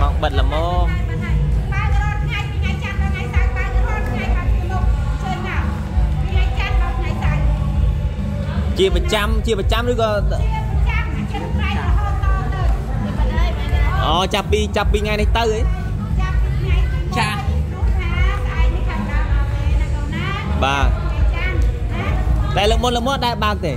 mọc bật là mô chia 100 nữa cơ. Ồ chạp đi ngay này tới ấy. Chà. Bà. Đây là một đại bạc thế.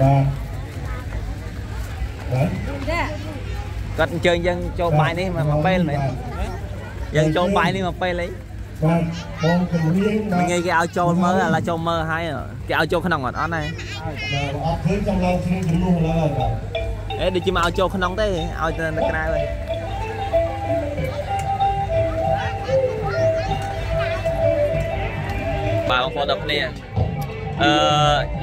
bà. Cắt chơi dân cho bài đi mà phê lấy. Dân cho bài đi mà phê lấy. Mình nghe cái áo cho mơ là cho mơ hay rồi. Cái áo cho khả năng ở đó này. Ê đi chứ mà áo cho khả năng thế. Áo cho nó cái này rồi. Bà không có đập nè.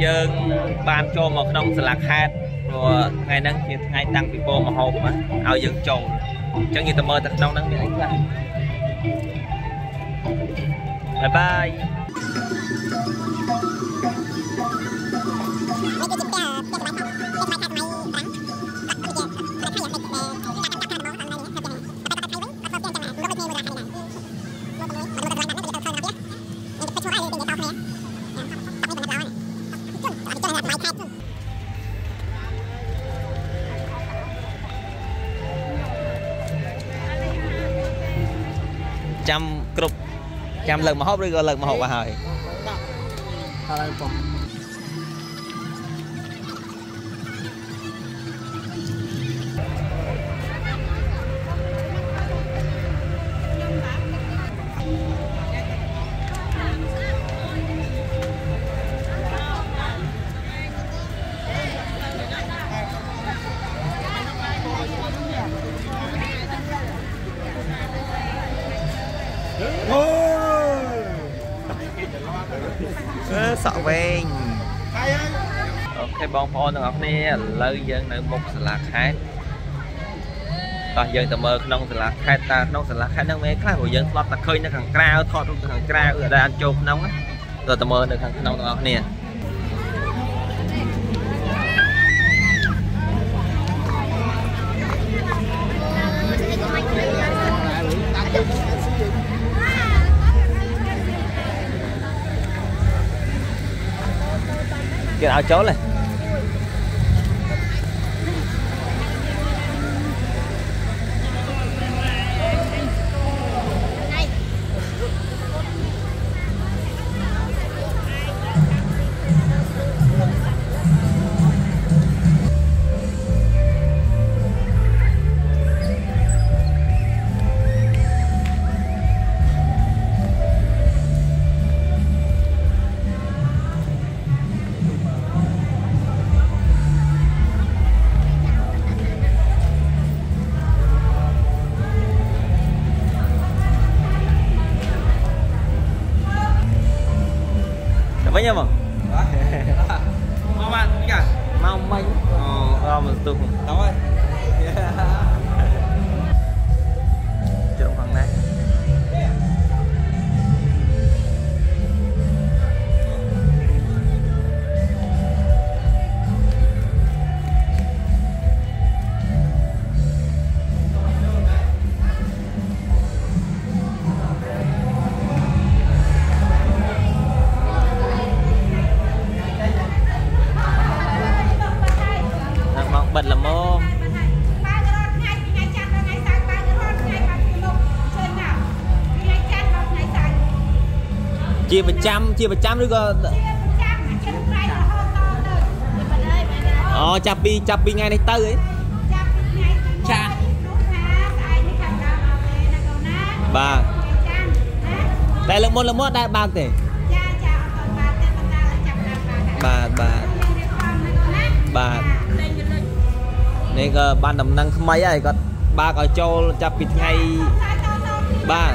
Dương ban cho một nông lạc hạt rồi ngày nắng thì ngày tăng bị bô mà hộp mà ao dương trồn chẳng như tầm mơ tật nông nắng bị đánh lại bye bye trăm cục trăm lần mà hốt rồi lần mà hộp bà hỏi sợ quen ok bông phôn ngọc nè lời dân nữ mục là khai toàn dân tầm mơ nông là khai ta nông là khai nông mấy khai của dân lọt ta khơi nó thằng cao thọt luôn thằng cao ở đây ăn chôm nóng á rồi tầm mơ được thằng nông ngọc nè cái áo chó này nha mà. Mau bạn cả. Mau mình. Ờ, mà tụi tao ơi. Chờ khoảng này. Bật là mô chia 100 nữa cơ. Ồ chạp đi ngay này tới ấy. Chà. Bà. Đây là một đại bạc thế. Bà Nên ban đầm năng không mấy ai có ba có cho chạp bịt ngay ba